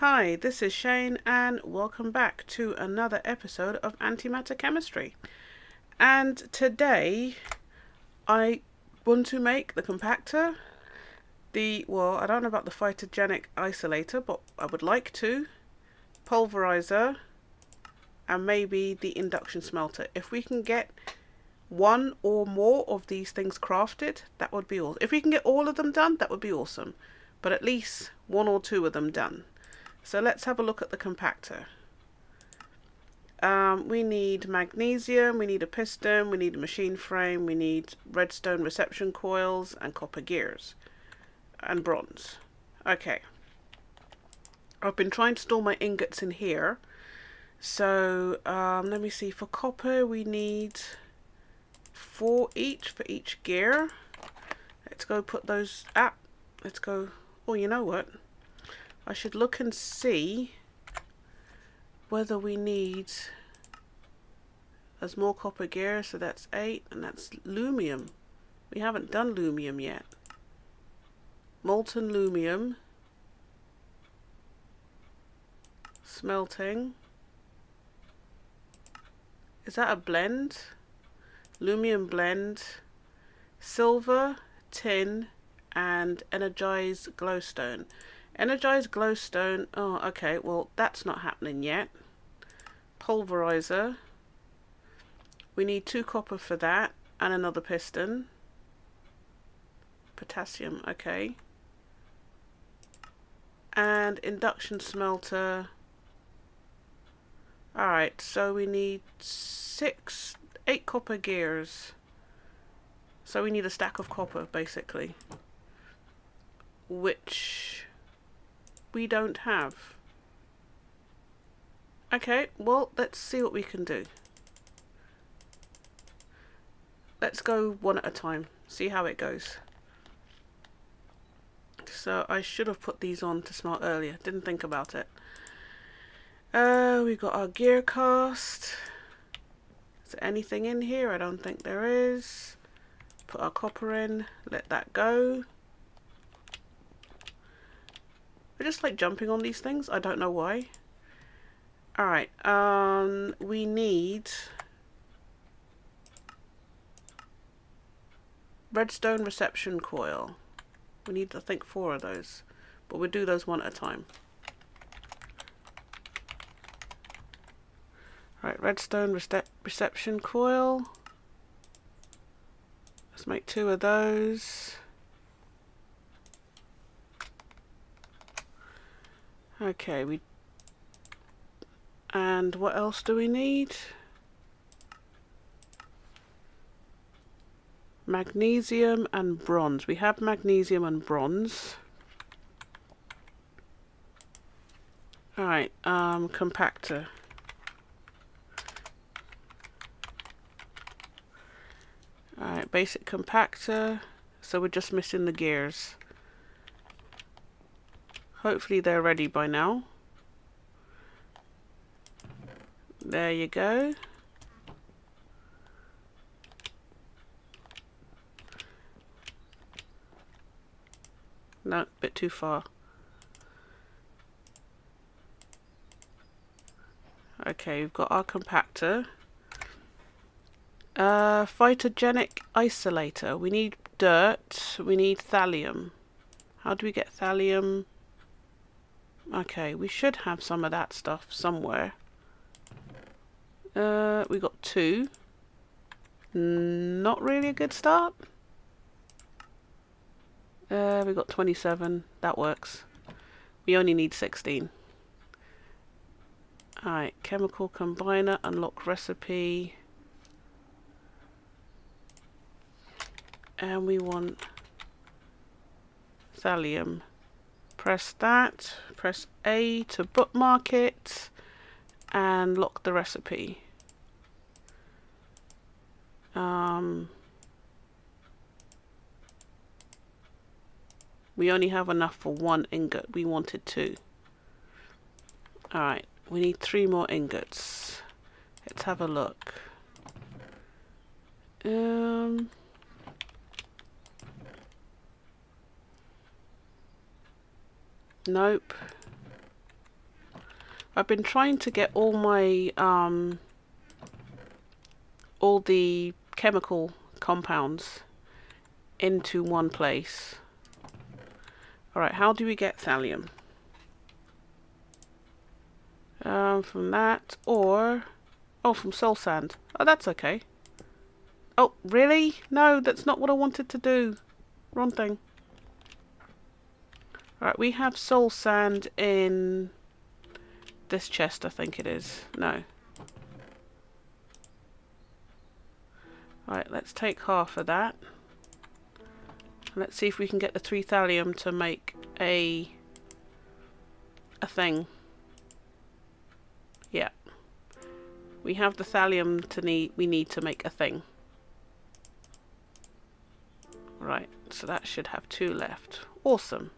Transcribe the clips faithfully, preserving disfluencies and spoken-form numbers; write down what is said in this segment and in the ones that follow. Hi, this is Shane and welcome back to another episode of Antimatter Chemistry. And today I want to make the compactor, the, well, I don't know about the phytogenic isolator, but I would like to, pulverizer, and maybe the induction smelter. If we can get one or more of these things crafted, that would be awesome. If we can get all of them done, that would be awesome. But at least one or two of them done. So let's have a look at the compactor. Um, we need magnesium, we need a piston, we need a machine frame, we need redstone reception coils and copper gears and bronze. Okay. I've been trying to store my ingots in here. So um, let me see, for copper we need four each for each gear. Let's go put those up. Let's go, oh you know what? I should look and see whether we need, there's more copper gear, so that's eight, and that's lumium. We haven't done lumium yet. Molten lumium. Smelting. Is that a blend? Lumium blend. Silver, tin, and energized glowstone. Energized glowstone, oh okay, well that's not happening yet. Pulverizer, we need two copper for that and another piston. Potassium, okay. And induction smelter, alright, so we need six, eight copper gears. So we need a stack of copper basically, which we don't have. Okay, well, let's see what we can do. Let's go one at a time, see how it goes. So I should have put these on to smelt earlier, didn't think about it. Uh, we've got our gear cast. Is there anything in here? I don't think there is. Put our copper in, let that go. I just like jumping on these things. I don't know why. Alright. Um, we need redstone reception coil. We need, I think, four of those. But we'll do those one at a time. Alright. Redstone rece- reception coil. Let's make two of those. Okay, we, and what else do we need? Magnesium and bronze. We have magnesium and bronze. Alright, um, compactor. Alright, basic compactor. So we're just missing the gears. Hopefully they're ready by now. There you go. No, a bit too far. Okay, we've got our compactor. Uh, phytogenic isolator. We need dirt. We need thallium. How do we get thallium? Okay, we should have some of that stuff somewhere. Uh, we got two. Not really a good start. Uh, we got twenty-seven. That works. We only need sixteen. Alright, chemical combiner, unlock recipe. And we want thallium. Press that, press A to bookmark it, and lock the recipe. Um, we only have enough for one ingot, we wanted two. Alright, we need three more ingots. Let's have a look. Um... Nope. I've been trying to get all my um, all the chemical compounds into one place. Alright, how do we get thallium? Um, from that, or... oh, from soul sand. Oh, that's okay. Oh, really? No, that's not what I wanted to do. Wrong thing. Alright, we have soul sand in this chest, I think it is. No. Alright, let's take half of that. Let's see if we can get the three thallium to make a a thing. Yeah. We have the thallium to need we need to make a thing. Right, so that should have two left. Awesome.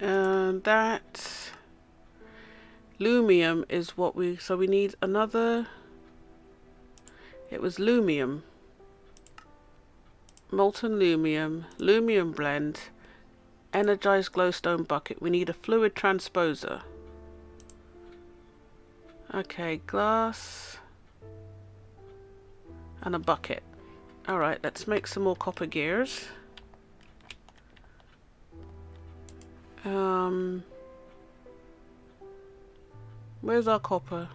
And that lumium is what we so we need another it was lumium. Molten lumium, lumium blend, energized glowstone bucket. We need a fluid transposer. Okay, glass and a bucket. Alright, let's make some more copper gears. Um, where's our copper?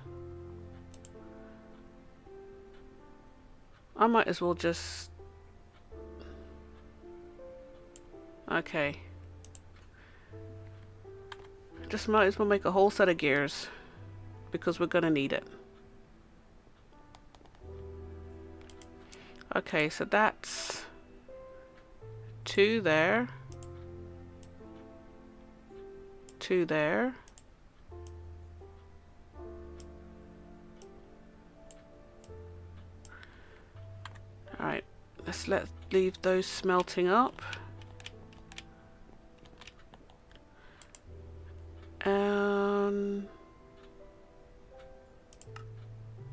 I might as well just... okay. Just might as well make a whole set of gears because we're gonna need it. Okay, so that's two there, two there, alright, let's let leave those smelting up. Um,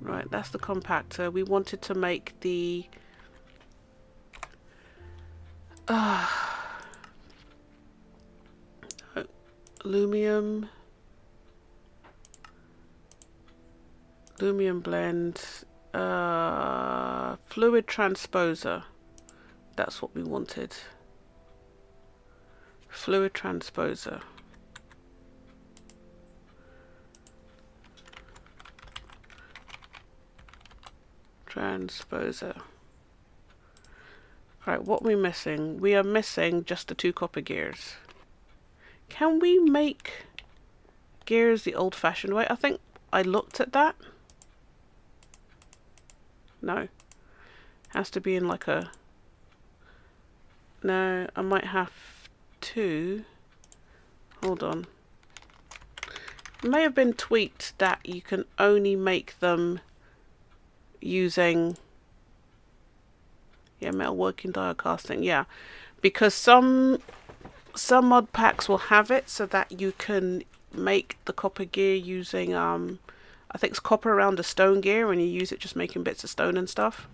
right, that's the compactor. We wanted to make the uh, lumium lumium blend, uh, fluid transposer. That's what we wanted. Fluid transposer. Transposer. Alright, what are we missing? We are missing just the two copper gears. Can we make gears the old-fashioned way? I think I looked at that. No. Has to be in like a... no, I might have to... hold on. It may have been tweaked that you can only make them using yeah metalworking, die casting, yeah, because some some mod packs will have it so that you can make the copper gear using um I think it's copper around a stone gear, and you use it just making bits of stone and stuff.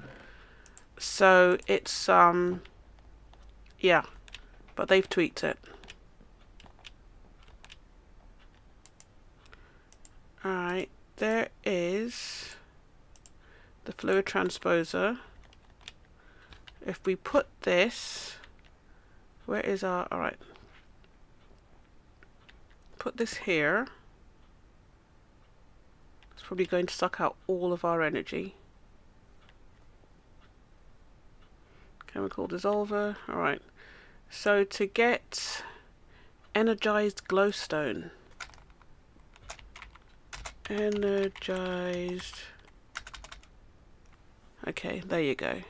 So it's um yeah, but they've tweaked it. All right, there is the fluid transposer. If we put this, where is our, alright, put this here, it's probably going to suck out all of our energy. Chemical dissolver. Alright, so to get energized glowstone, energized okay, there you go.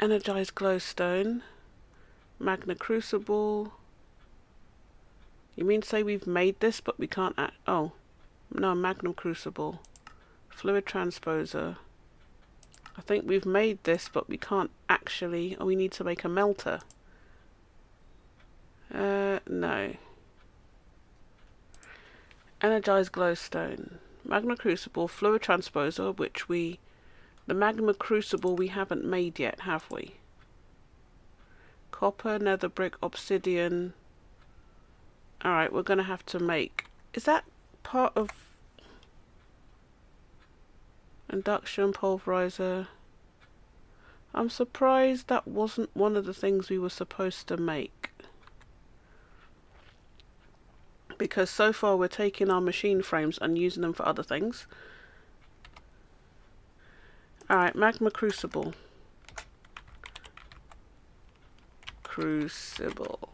Energized glowstone, magma crucible. You mean say we've made this, but we can't act? Oh, no, magma crucible, fluid transposer. I think we've made this, but we can't actually. Oh, we need to make a melter. Uh, no. Energized glowstone. Magma crucible, fluid transposer, which we, the magma crucible we haven't made yet, have we? Copper, nether brick, obsidian. Alright, we're going to have to make... Is that part of... Induction, pulverizer. I'm surprised that wasn't one of the things we were supposed to make. Because so far we're taking our machine frames and using them for other things. Alright, magma crucible. Crucible.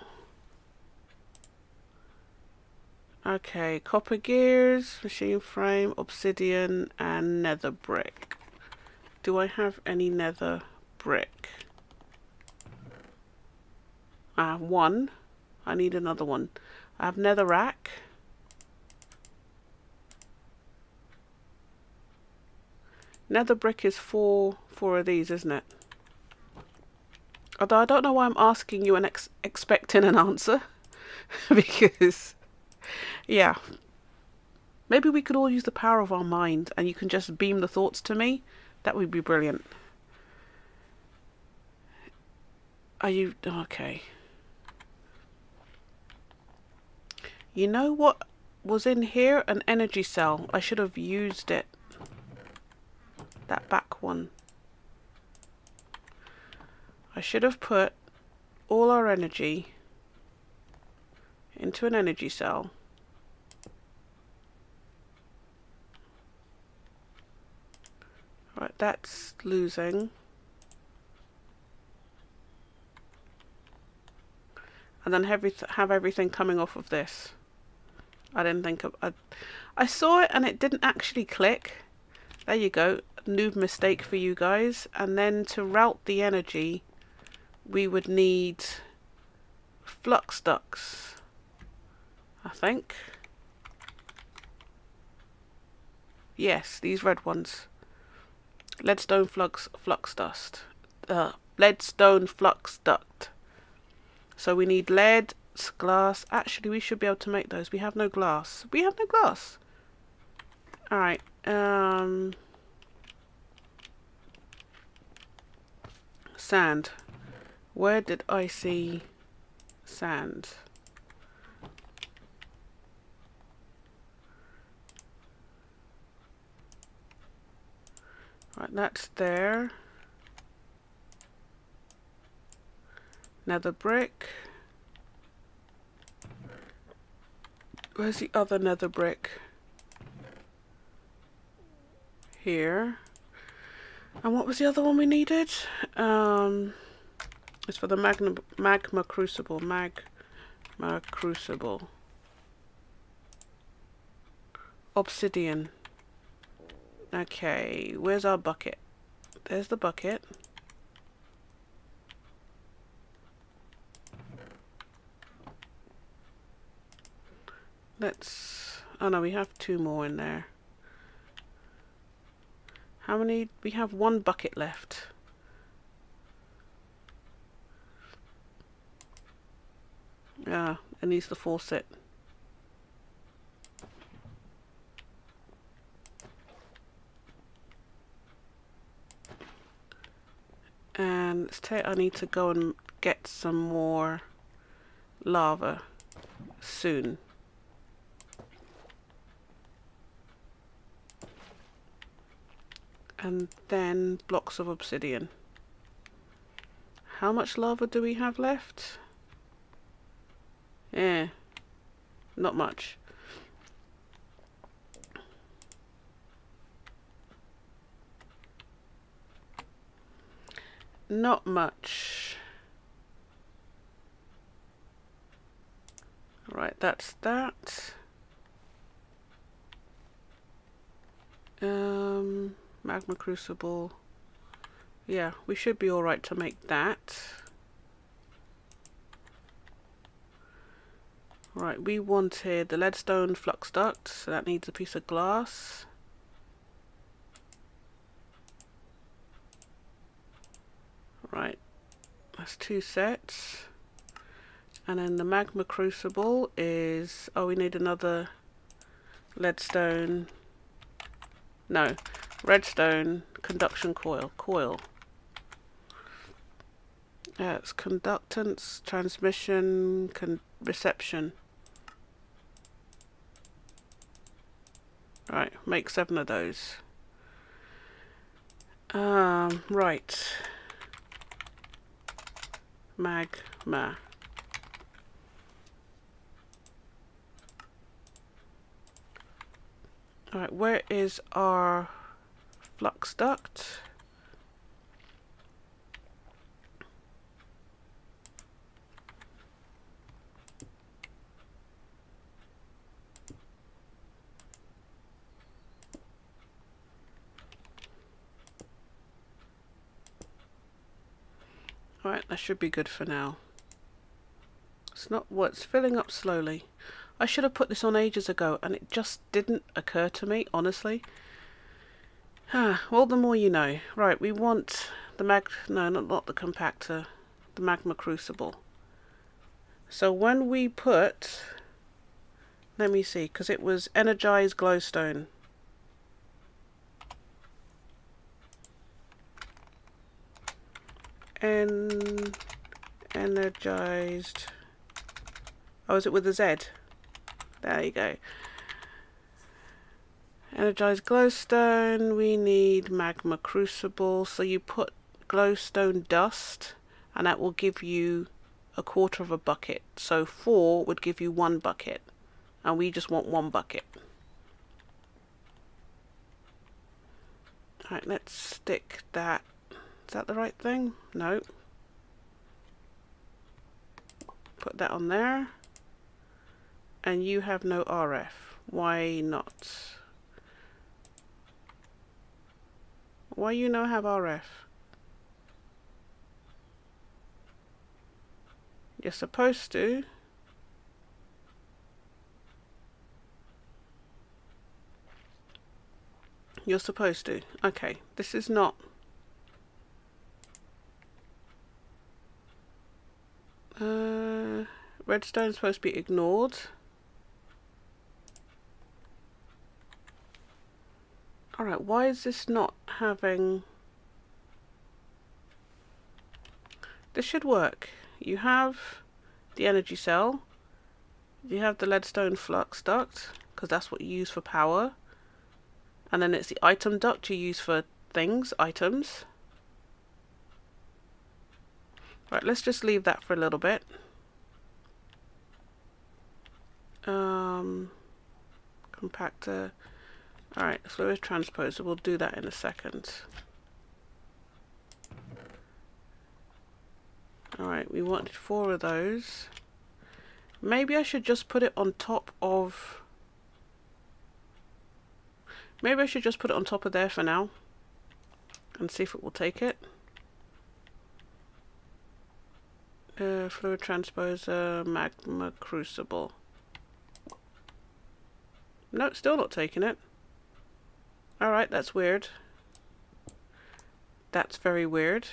Okay, copper gears, machine frame, obsidian, and nether brick. Do I have any nether brick? I have one. I need another one. I have nether rack. Nether brick is four, four of these, isn't it? Although I don't know why I'm asking you and ex expecting an answer. Because... yeah, maybe we could all use the power of our mind and you can just beam the thoughts to me. That would be brilliant. Are you okay? You know what was in here? An energy cell. I should have used it. That back one. I should have put all our energy into an energy cell. Right, that's losing. And then have, have everything coming off of this. I didn't think of... I, I saw it and it didn't actually click. There you go. Noob mistake for you guys. And then to route the energy, we would need flux ducts. I think. Yes, these red ones. Leadstone flux flux dust. Uh, leadstone flux duct. So we need lead, glass. Actually, we should be able to make those. We have no glass. We have no glass. All right. Um. Sand. Where did I see sand? Right, that's there. Nether brick. Where's the other nether brick? Here. And what was the other one we needed? Um, it's for the magma, magma crucible. Magma crucible. Obsidian. Okay, where's our bucket? There's the bucket. Let's... oh no, we have two more in there. How many? We have one bucket left. Ah, it needs the faucet. And let's take, I need to go and get some more lava soon. And then blocks of obsidian. How much lava do we have left? Eh, not much. Not much. Right, that's that. Um, magma crucible. Yeah, we should be all right to make that. Right, we wanted the leadstone flux duct, so that needs a piece of glass. Right, that's two sets. And then the magma crucible is... oh, we need another leadstone... no, redstone conduction coil. Coil. Yeah, it's conductance, transmission, con reception. Right, make seven of those. Um, right. Magma. Alright, where is our flux duct? Alright, that should be good for now. It's not what's filling up slowly. I should have put this on ages ago and it just didn't occur to me, honestly. Ah, well, the more you know. Right, we want the mag... No, not, not the compactor. The magma crucible. So when we put... Let me see, because it was energized glowstone. En... Energized... Oh, is it with a Z? There you go. Energized glowstone. We need magma crucible. So you put glowstone dust and that will give you a quarter of a bucket. So four would give you one bucket. And we just want one bucket. Alright, let's stick that. Is that the right thing? No. Put that on there. And you have no R F. Why not? Why you no have R F? You're supposed to. You're supposed to. Okay, this is not. Uh, redstone's supposed to be ignored. Alright, why is this not having... This should work. You have the energy cell. You have the leadstone flux duct, because that's what you use for power. And then it's the item duct you use for things, items. Right, let's just leave that for a little bit. Um, compactor... Alright, fluid transposer, we'll do that in a second. Alright, we wanted four of those. Maybe I should just put it on top of... Maybe I should just put it on top of there for now. And see if it will take it. Uh, fluid transposer, magma crucible. No, it's still not taking it. Alright, that's weird. That's very weird.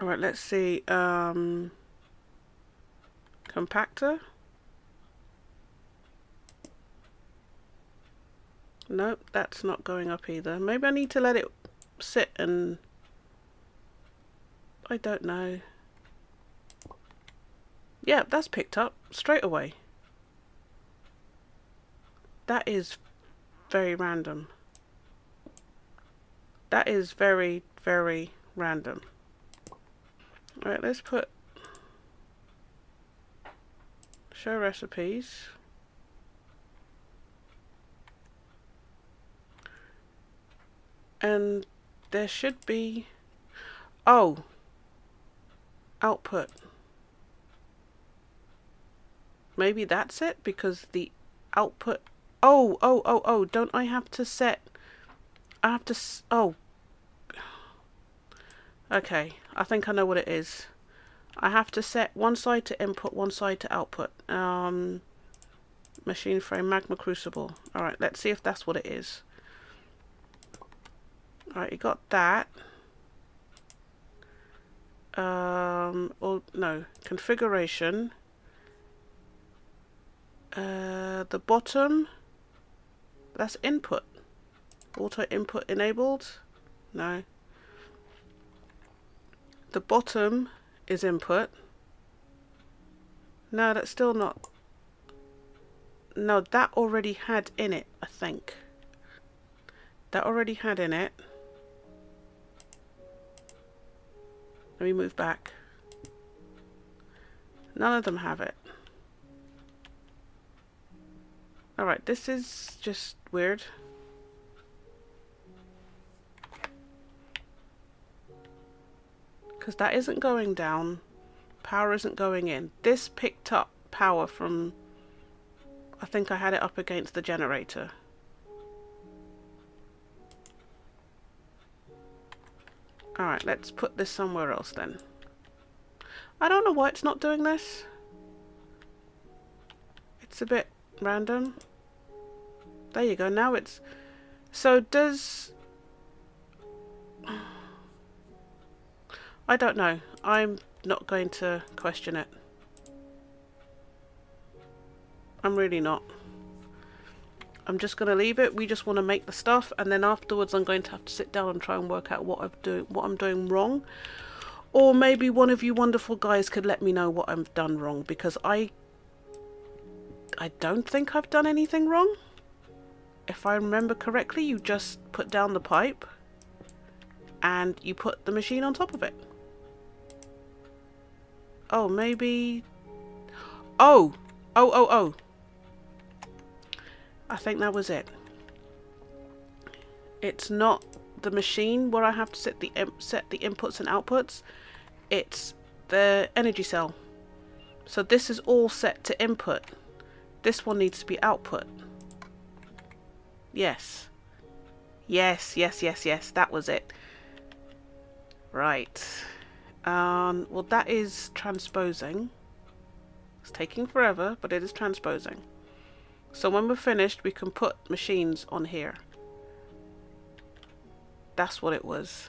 Alright, let's see. Um, compactor? Nope, that's not going up either. Maybe I need to let it sit and... I don't know. Yeah, that's picked up straight away. That is very random. That is very, very random. Alright, let's put show recipes. And there should be... Oh! Output. Maybe that's it, because the output... Oh, oh, oh, oh, don't I have to set... I have to... S oh. Okay, I think I know what it is. I have to set one side to input, one side to output. Um, machine frame, magma crucible. Alright, let's see if that's what it is. Alright, you got that. Um, oh, no. Configuration. Uh, the bottom... That's input. Auto input enabled? No. The bottom is input. No, that's still not... No, that already had in it, I think. That already had in it. Let me move back. None of them have it. Alright, this is just weird. Because that isn't going down. Power isn't going in. This picked up power from... I think I had it up against the generator. Alright, let's put this somewhere else then. I don't know why it's not doing this. It's a bit random. There you go, now it's... So does... I don't know. I'm not going to question it. I'm really not. I'm just going to leave it. We just want to make the stuff, and then afterwards I'm going to have to sit down and try and work out what I'm doing, what I'm doing wrong. Or maybe one of you wonderful guys could let me know what I've done wrong, because I I don't think I've done anything wrong. If I remember correctly, you just put down the pipe and you put the machine on top of it. Oh, maybe... Oh! Oh, oh, oh! I think that was it. It's not the machine where I have to set the set the inputs and outputs. It's the energy cell. So this is all set to input. This one needs to be output. Yes. Yes, yes, yes, yes. That was it. Right. Um, well, that is transposing. It's taking forever, but it is transposing. So when we're finished, we can put machines on here. That's what it was.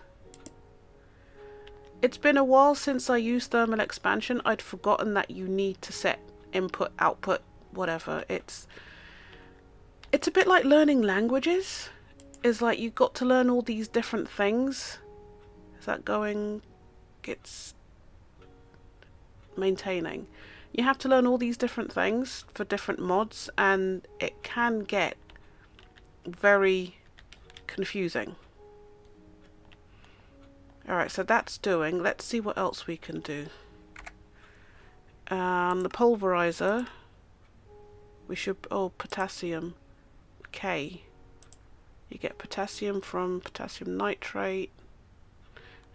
It's been a while since I used thermal expansion. I'd forgotten that you need to set input, output, whatever. It's it's a bit like learning languages. It's like you've got to learn all these different things. Is that going? It's maintaining. You have to learn all these different things for different mods, and it can get very confusing. Alright, so that's doing. Let's see what else we can do. Um, the pulverizer. We should... Oh, potassium. K. You get potassium from potassium nitrate.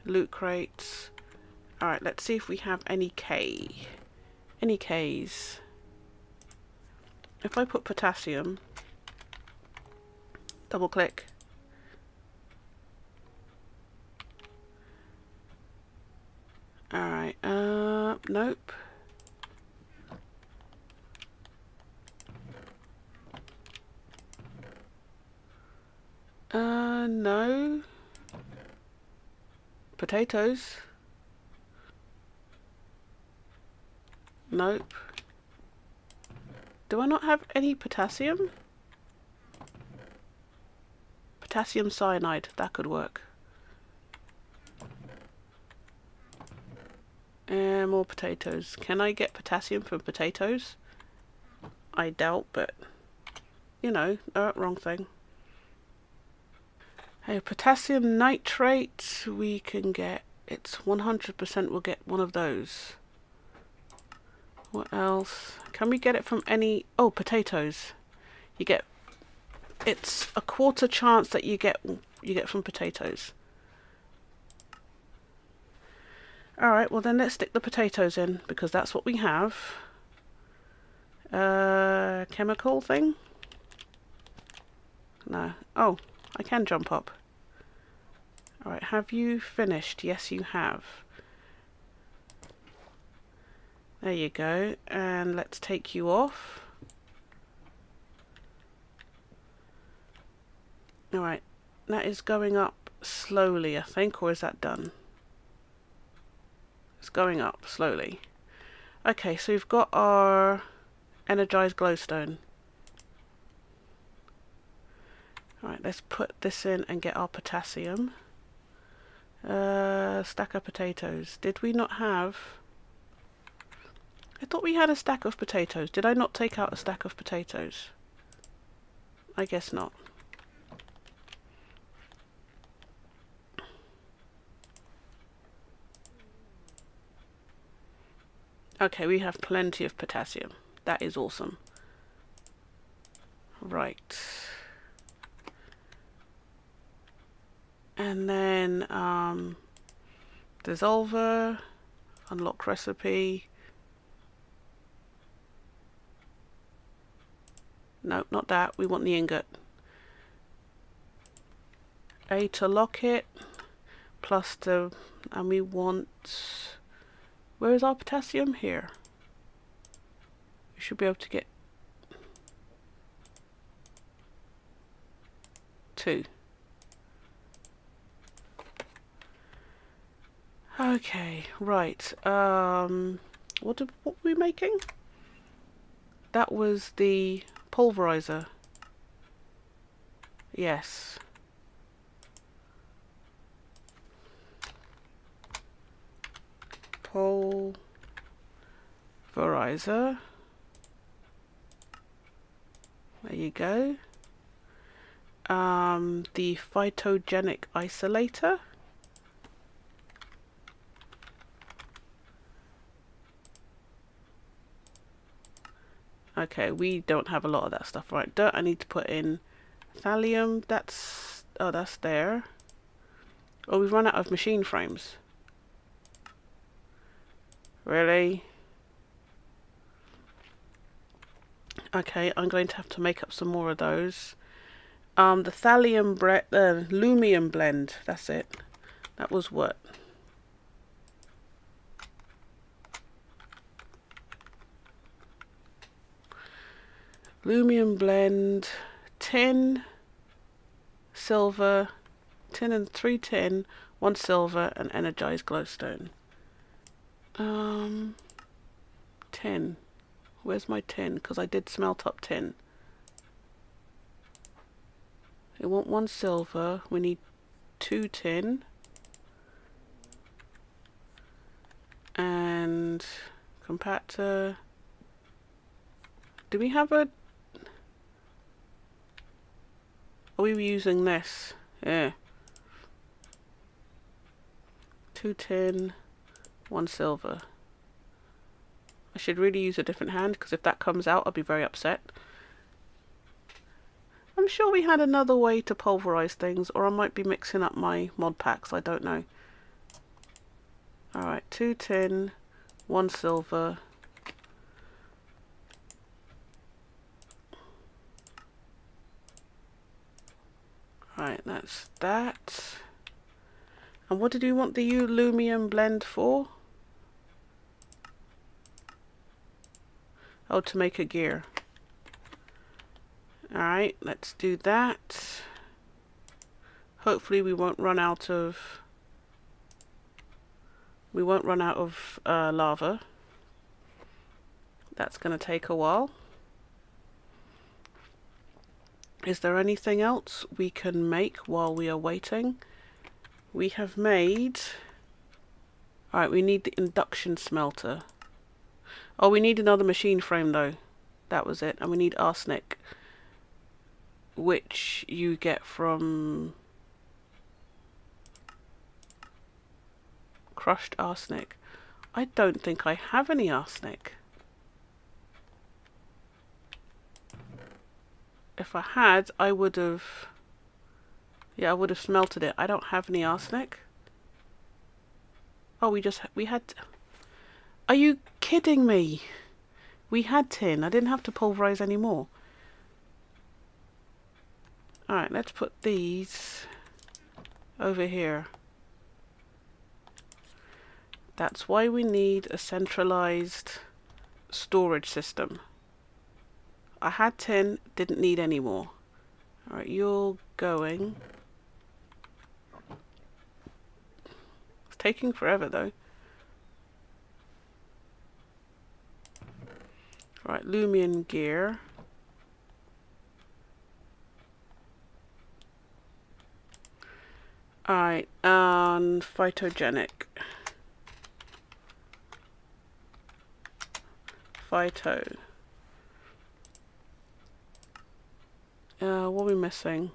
Loot crates. Alright, let's see if we have any K. Any K's. If I put potassium, double click, alright, uh, nope, uh, no, potatoes. Nope. Do I not have any potassium? Potassium cyanide, that could work. And more potatoes. Can I get potassium from potatoes? I doubt, but you know, uh, wrong thing. Hey, potassium nitrate we can get. It's one hundred percent we'll get one of those. What else? Can we get it from any... Oh, potatoes. You get... It's a quarter chance that you get you get from potatoes. Alright, well then let's stick the potatoes in, because that's what we have. Uh, chemical thing? No. Oh, I can jump up. Alright, have you finished? Yes, you have. There you go, and let's take you off. Alright, that is going up slowly, I think, or is that done? It's going up slowly. Okay, so we've got our energized glowstone. Alright, let's put this in and get our potassium. Uh, stack of potatoes. Did we not have... I thought we had a stack of potatoes. Did I not take out a stack of potatoes? I guess not. Okay, we have plenty of potassium. That is awesome. Right. And then um, dissolver, unlock recipe. No, not that. We want the ingot. A to lock it, plus the, and we want, where is our potassium? Here. We should be able to get two. Okay, right. Um, what did, what were we making? That was the pulverizer. Yes. Pulverizer. There you go. Um, the phytogenic isolator. Okay, we don't have a lot of that stuff, right? Dirt, I need to put in thallium. That's, oh, that's there. Oh, we've run out of machine frames. Really? Okay, I'm going to have to make up some more of those. Um, the thallium bre uh, lumium blend, that's it. That was what? Lumium blend, tin, silver, tin and three tin, one silver, and energized glowstone. Um, tin. Where's my tin? Because I did smelt up tin. We want one silver. We need two tin. And compactor. Do we have a... Are we using this? Yeah. Two tin, one silver. I should really use a different hand, because if that comes out, I'll be very upset. I'm sure we had another way to pulverize things, or I might be mixing up my mod packs, I don't know. Alright, two tin, one silver. Right, that's that. And what did we want the lumium blend for? Oh, to make a gear. Alright, let's do that. Hopefully we won't run out of... We won't run out of uh, lava. That's going to take a while. Is there anything else we can make while we are waiting? We have made... Alright, we need the induction smelter. Oh, we need another machine frame though. That was it. And we need arsenic, which you get from... crushed arsenic. I don't think I have any arsenic. If I had, I would have, yeah, I would have smelted it. I don't have any arsenic. Oh, we just, ha we had, t are you kidding me? We had tin. I didn't have to pulverize any more. Alright, let's put these over here. That's why we need a centralized storage system. I had ten, didn't need any more. Alright, you're going. It's taking forever though. Right, Lumion gear. I Right, and phytogenic. Phyto. Uh, what are we missing?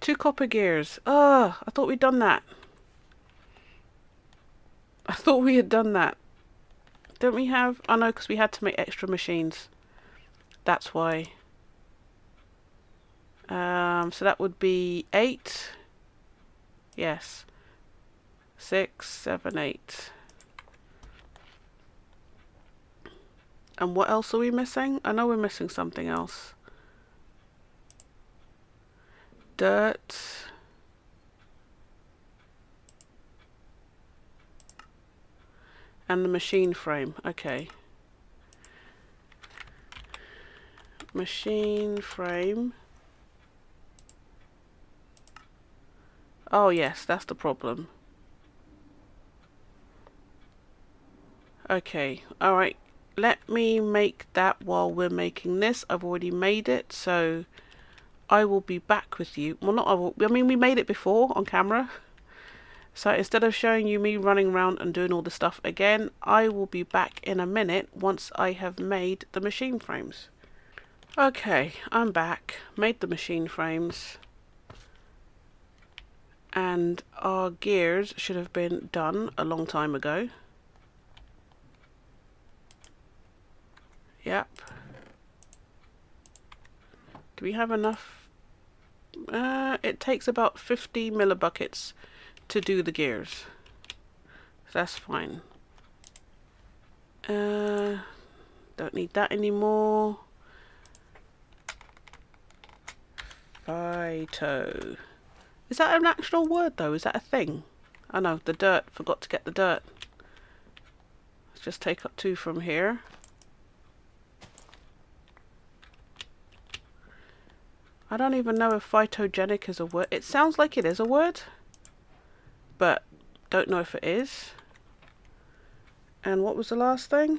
Two copper gears. Ah, oh, I thought we'd done that. I thought we had done that. Don't we have? Oh no, because we had to make extra machines. That's why. Um, so that would be eight. Yes. Six, seven, eight. And what else are we missing? I know we're missing something else. Dirt. And the machine frame. Okay. Machine frame. Oh yes, that's the problem. Okay, alright. Let me make that while we're making this. I've already made it, so I will be back with you. Well, not I will. I mean, we made it before on camera. So instead of showing you me running around and doing all this stuff again, I will be back in a minute once I have made the machine frames. Okay, I'm back. Made the machine frames. And our gears should have been done a long time ago. Yep. Do we have enough? Uh, it takes about fifty millibuckets to do the gears. So that's fine. Uh, don't need that anymore. Phyto. Is that an actual word though? Is that a thing? I know, the dirt. Forgot to get the dirt. Let's just take up two from here. I don't even know if phytogenic is a word. It sounds like it is a word, but don't know if it is. And what was the last thing?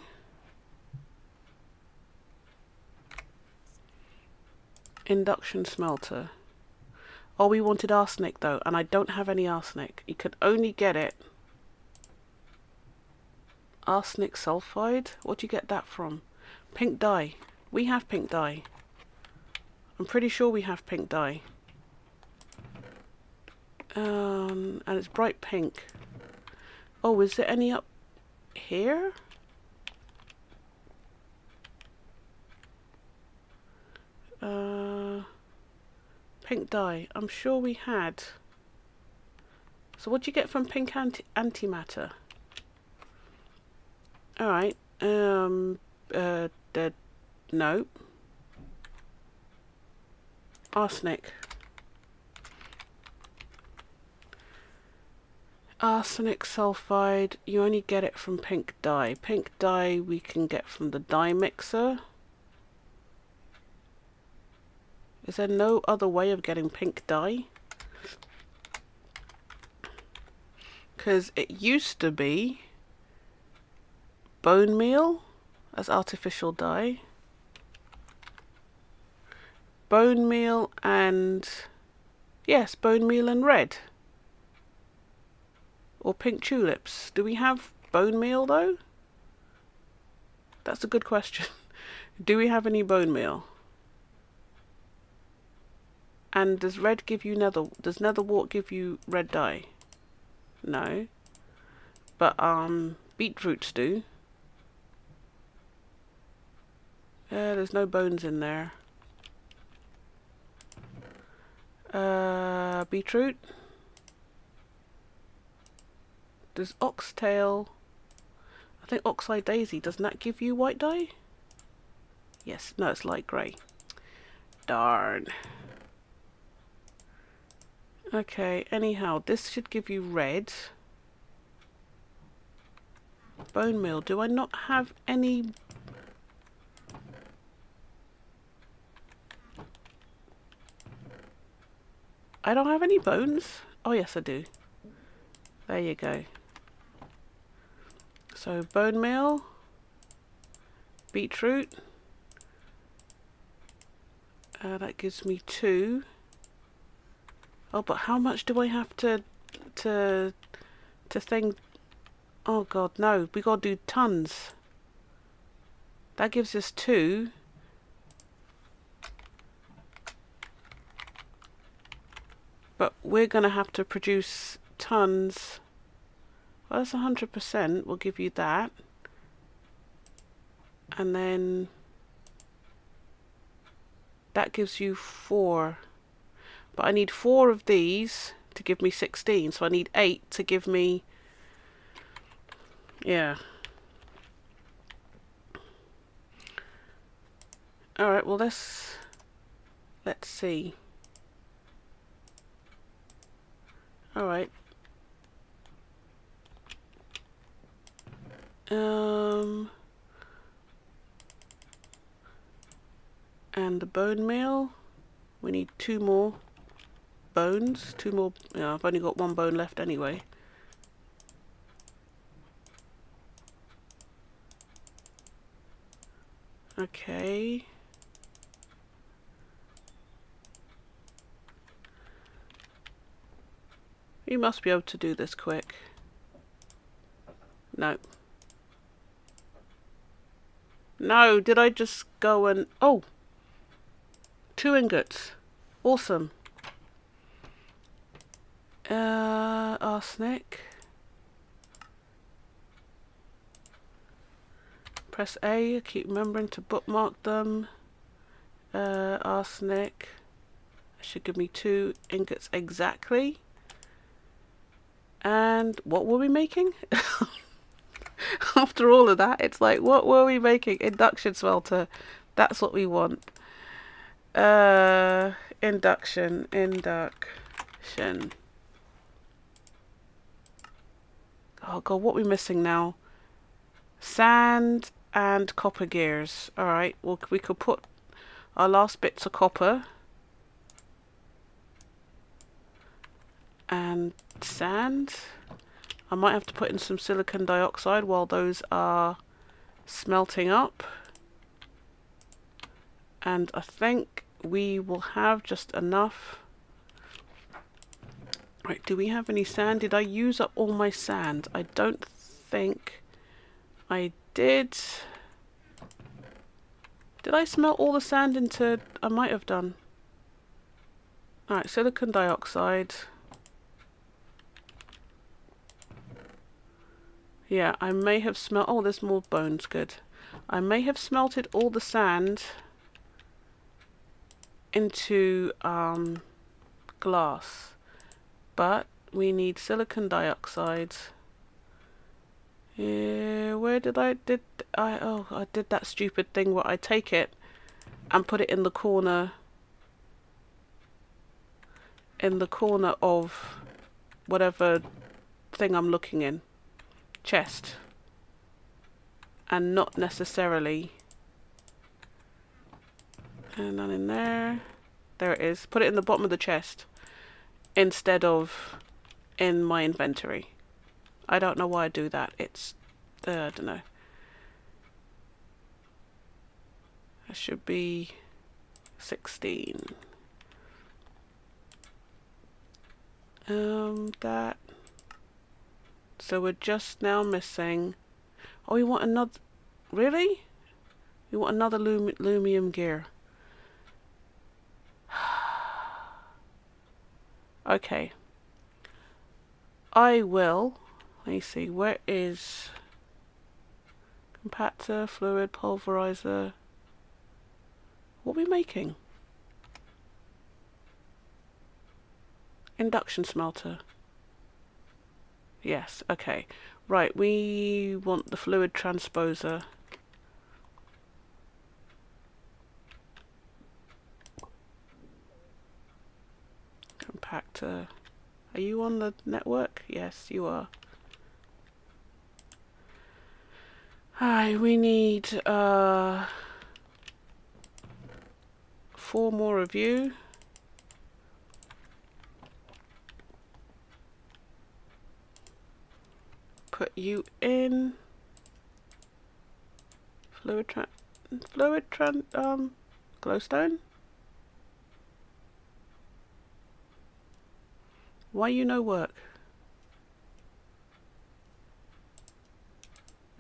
Induction smelter. Oh, we wanted arsenic though, and I don't have any arsenic. You could only get it. Arsenic sulfide? What do you get that from? Pink dye. We have pink dye. I'm pretty sure we have pink dye. Um, and it's bright pink. Oh, is there any up here? Uh, pink dye. I'm sure we had. So what do you get from pink anti antimatter? Alright. Um, uh, the, no. Arsenic. Arsenic sulfide, you only get it from pink dye. Pink dye we can get from the dye mixer. Is there no other way of getting pink dye? Because it used to be bone meal as artificial dye. Bone meal and, yes, bone meal and red. Or pink tulips. Do we have bone meal though? That's a good question. Do we have any bone meal? And does red give you nether, does netherwort give you red dye? No. But um, beetroots do. Yeah, there's no bones in there. Uh, beetroot. Does oxtail, I think oxeye daisy, doesn't that give you white dye? Yes, no, it's light grey. Darn. Okay, anyhow, this should give you red. Bone meal, do I not have any? I don't have any bones. Oh yes I do. There you go. So bone meal, beetroot, uh, that gives me two. Oh, but how much do I have to to to thing. Oh god, no, we gotta do tons. That gives us two. But we're gonna have to produce tons. Well, that's one hundred percent, we'll give you that. And then that gives you four. But I need four of these to give me sixteen, so I need eight to give me, yeah. Alright, well let's, let's see. Alright. Um, and the bone meal, we need two more bones, two more, you know, I've only got one bone left anyway. Okay. You must be able to do this quick. No. No, did I just go and... Oh! Two ingots. Awesome. Uh, arsenic. Press A. I keep remembering to bookmark them. Uh, arsenic. That should give me two ingots exactly. And what were we making? After all of that, it's like, what were we making? Induction smelter. That's what we want. Uh, induction. Induction. Oh, God, what are we missing now? Sand and copper gears. All right, well, we could put our last bits of copper. And sand. I might have to put in some silicon dioxide while those are smelting up. And I think we will have just enough. Right, do we have any sand? Did I use up all my sand? I don't think I did. Did I smelt all the sand into... I might have done. Alright, silicon dioxide. Yeah, I may have smelt... Oh, there's more bones, good. I may have smelted all the sand into um, glass. But we need silicon dioxide. Yeah, where did I... Did I... Oh, I did that stupid thing where I take it and put it in the corner... In the corner of whatever thing I'm looking in. Chest, and not necessarily, and none in there. There it is. Put it in the bottom of the chest instead of in my inventory. I don't know why I do that. It's uh, I don't know. That should be sixteen. Um, that. So we're just now missing... Oh, you want another... Really? You want another lum lumium gear. Okay. I will... Let me see, where is... Compactor, fluid, pulverizer... What are we making? Induction smelter. Yes, okay. Right, we want the fluid transposer. Compactor. Are you on the network? Yes, you are. Hi, we need uh, four more of you. Put you in fluid tran fluid tran um glowstone. Why you no work?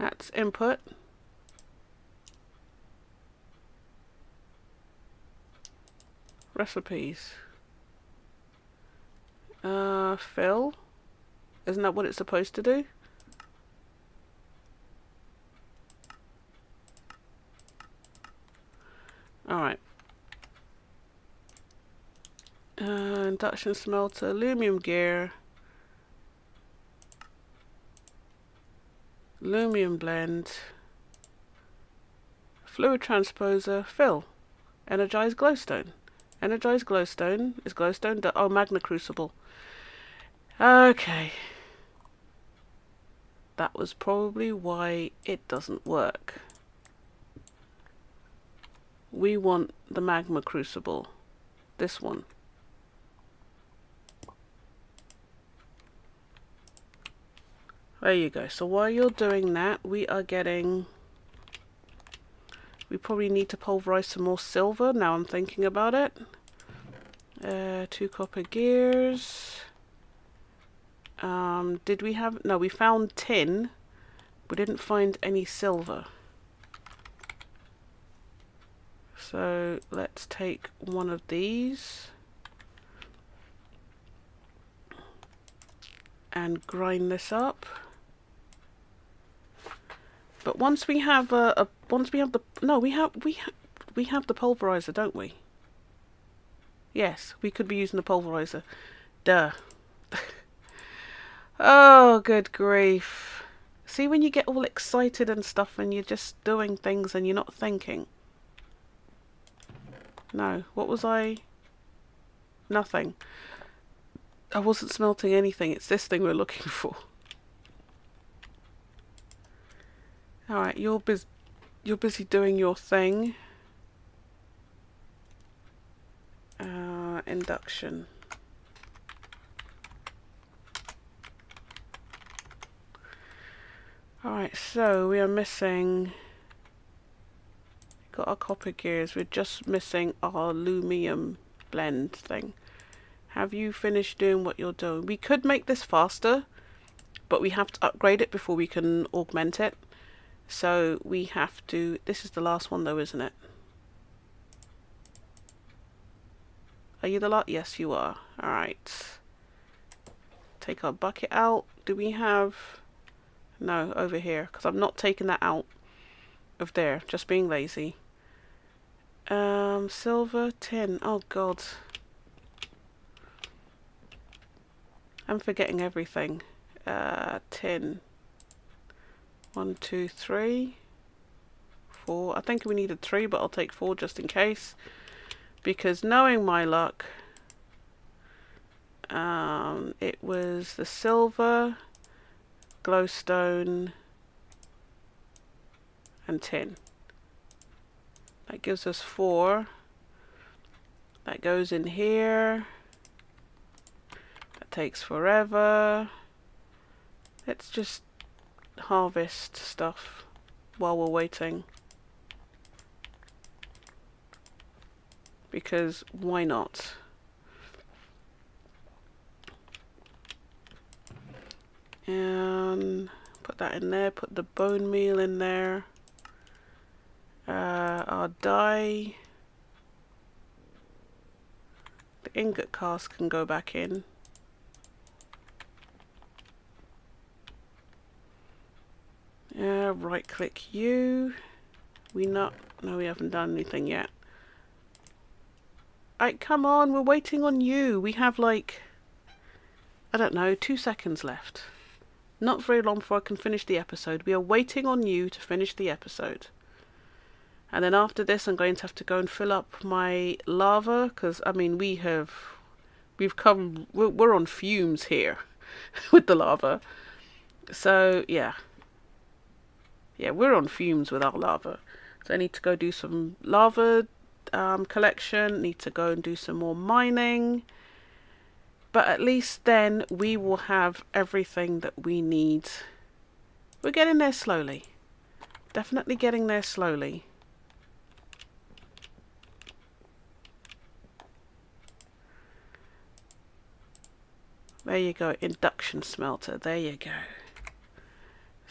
That's input. Recipes. Uh, fill. Isn't that what it's supposed to do? Alright. Uh, induction smelter, lumium gear, lumium blend, fluid transposer, fill, energized glowstone. Energized glowstone is glowstone. Oh, magma crucible. Okay. That was probably why it doesn't work. We want the magma crucible. This one. There you go. So while you're doing that, we are getting... We probably need to pulverize some more silver, now I'm thinking about it. Uh, two copper gears. Um, did we have... No, we found tin. We didn't find any silver. So let's take one of these. And grind this up. But once we have a, a once we have the no we have we ha we have the pulverizer, don't we? Yes, we could be using the pulverizer. Duh. Oh, good grief! See, when you get all excited and stuff, and you're just doing things and you're not thinking. No, what was I? Nothing. I wasn't smelting anything. It's this thing we're looking for. Alright, you're busy, you're busy doing your thing. Uh, induction. Alright, so we are missing... Got our copper gears. We're just missing our lumium blend thing. Have you finished doing what you're doing? We could make this faster, but we have to upgrade it before we can augment it. So we have to... This is the last one though, isn't it? Are you the lot? Yes, you are. Alright. Take our bucket out. Do we have... No, over here. Because I'm not taking that out of there. Just being lazy. Um, silver, tin. Oh, God. I'm forgetting everything. Uh, tin. One, two, three, four. I think we needed three, but I'll take four just in case. Because knowing my luck, um, it was the silver, glowstone, and tin. That gives us four. That goes in here. That takes forever. Let's just harvest stuff while we're waiting, because why not? And put that in there, put the bone meal in there, uh, our dye, the ingot cast can go back in. Uh, right click you. We not no we haven't done anything yet. Right, come on, we're waiting on you. We have like I don't know, two seconds left. Not very long before I can finish the episode. We are waiting on you to finish the episode. And then after this I'm going to have to go and fill up my lava, because I mean we have we've come we're, we're on fumes here with the lava. So yeah. Yeah, we're on fumes with our lava. So I need to go do some lava um, collection. Need to go and do some more mining. But at least then we will have everything that we need. We're getting there slowly. Definitely getting there slowly. There you go. Induction smelter. There you go.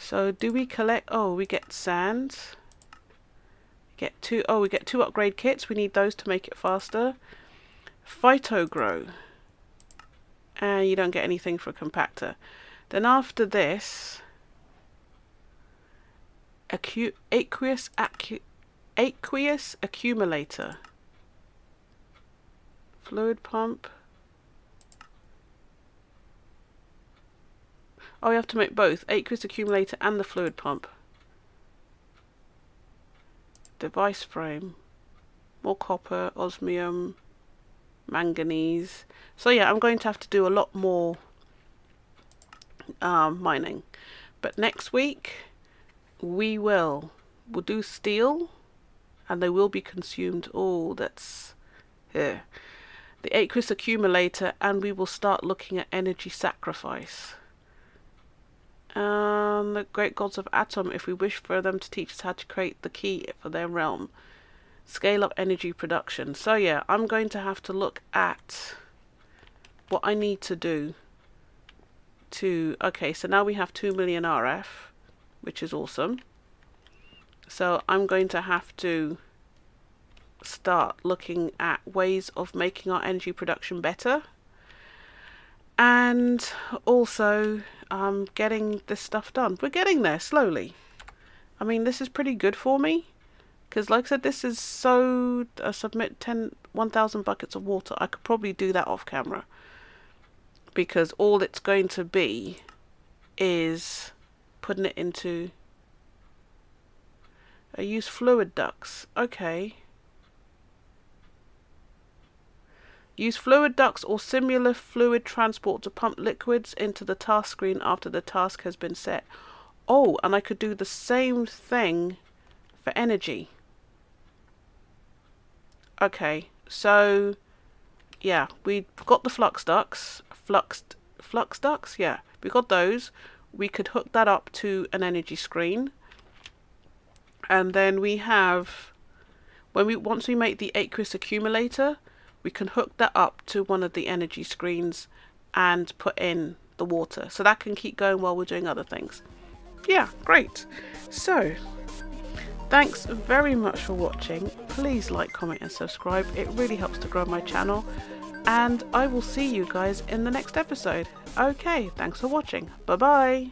So do we collect, oh we get sand, get two, oh we get two upgrade kits, we need those to make it faster. Phyto grow, and you don't get anything for a compactor. Then after this, acu aqueous, acu aqueous accumulator, fluid pump. Oh, you have to make both, aqueous accumulator and the fluid pump. Device frame, more copper, osmium, manganese. So yeah, I'm going to have to do a lot more um, mining. But next week we will we'll do steel, and they will be consumed. Oh, that's here. The aqueous accumulator, and we will start looking at energy sacrifice. Um, the great gods of Atom, if we wish for them to teach us how to create the key for their realm. Scale up energy production. So yeah, I'm going to have to look at what I need to do to... Okay, so now we have two million R F, which is awesome. So I'm going to have to start looking at ways of making our energy production better. And also um, getting this stuff done. We're getting there slowly. I mean, this is pretty good for me, because like I said, this is so uh, submit ten one thousand buckets of water. I could probably do that off camera, because all it's going to be is putting it into I use fluid ducts. Okay. Use fluid ducts or similar fluid transport to pump liquids into the task screen after the task has been set. Oh, and I could do the same thing for energy. Okay, so yeah, we've got the flux ducts. Flux, flux ducts? Yeah, we got those. We could hook that up to an energy screen. And then we have, when we once we make the aqueous accumulator, we can hook that up to one of the energy screens and put in the water. So that can keep going while we're doing other things. Yeah, great. So, thanks very much for watching. Please like, comment and subscribe. It really helps to grow my channel. And I will see you guys in the next episode. Okay, thanks for watching. Bye-bye.